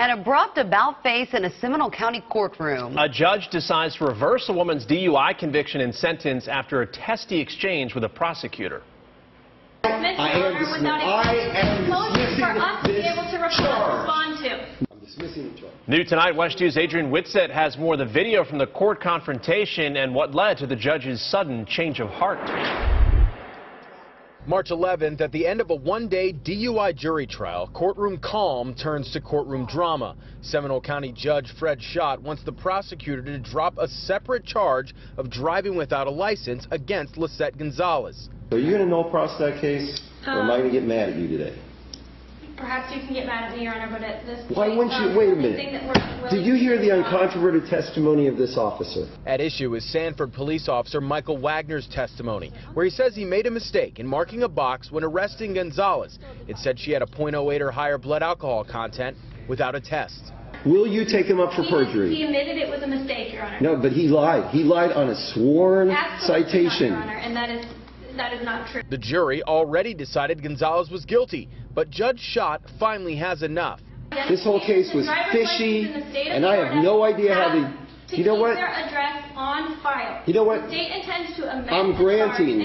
An abrupt about-face in a Seminole County courtroom. A judge decides to reverse a woman's DUI conviction and sentence after a testy exchange with a prosecutor. New tonight, WESH 2's Adrian Whitsett has more of the video from the court confrontation and what led to the judge's sudden change of heart. March 11th, at the end of a one-day DUI jury trial, courtroom calm turns to courtroom drama. Seminole County Judge Fred Schott wants the prosecutor to drop a separate charge of driving without a license against Lisette Gonzalez. Are you going to no-process that case, or am I going to get mad at you today? Perhaps you can get mad at me, Your Honor, but at this point... Why wouldn't you... Wait a minute. Did you hear the uncontroverted testimony of this officer? At issue is Sanford Police Officer Michael Wagner's testimony, where he says he made a mistake in marking a box when arresting Gonzalez. It said she had a .08 or higher blood alcohol content without a test. Will you take him up for perjury? He admitted it was a mistake, Your Honor. No, but he lied. He lied on a sworn citation. Absolutely not, Your Honor, and that is not true. The jury already decided Gonzalez was guilty, but Judge Schott finally has enough. This whole case was fishy, and I have no idea how they... You know what? You know what? I'm granting.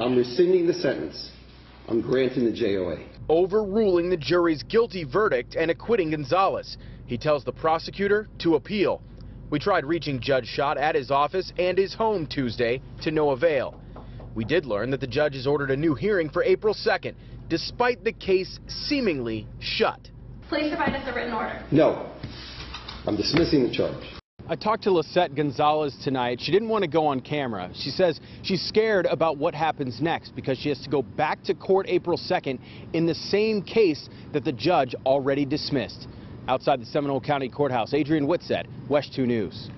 I'm rescinding the sentence. I'm granting the JOA. Overruling the jury's guilty verdict and acquitting Gonzalez. He tells the prosecutor to appeal. We tried reaching Judge Schott at his office and his home Tuesday to no avail. We did learn that the judge has ordered a new hearing for April 2nd, despite the case seemingly shut. Please provide us a written order. No, I'm dismissing the charge. I talked to Lisette Gonzalez tonight. She didn't want to go on camera. She says she's scared about what happens next because she has to go back to court April 2nd in the same case that the judge already dismissed. Outside the Seminole County Courthouse, Adrian Whitsett, WESH 2 News.